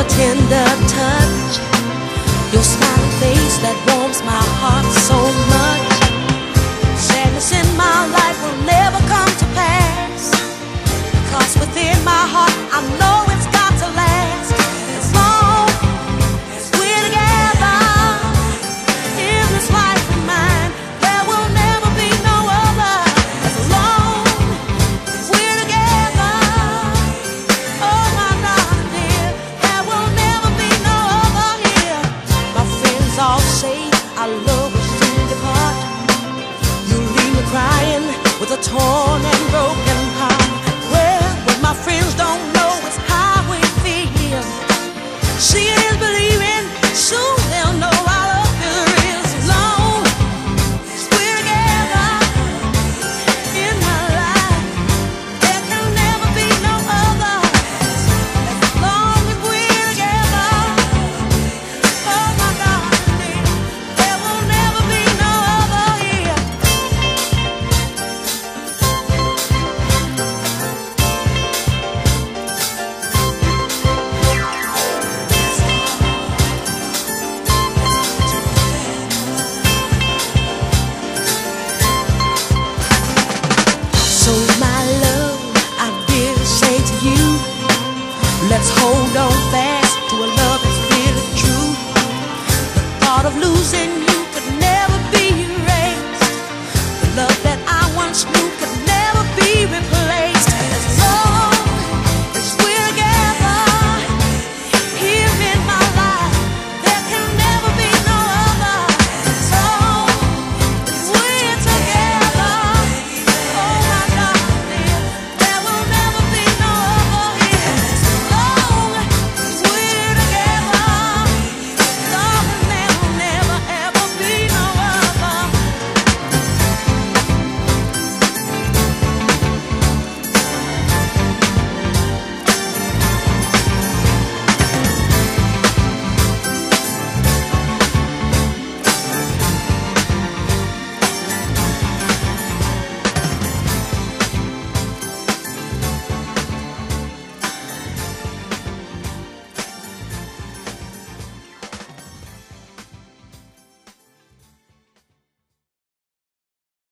your tender touch, your smiling face that warms my heart so much. Sadness in my life will never come to pass, because within my heart I know it's got to last. As long as we're together in this life of mine, there will never be no other. As long as we're together, oh my darling dear, there will never be no other here. My friends all say our love will soon depart. You leave me crying with a torn and broken heart. Well, but my friends don't know it's how we feel. Seeing is believing, soon they'll know our love is real. As long as we're together in my life, there can never be no other. As long as we're together, oh my darling, there will never be no other here. So my love, I dare say to you, let's hold on fast to a love that's really true. The thought of losing you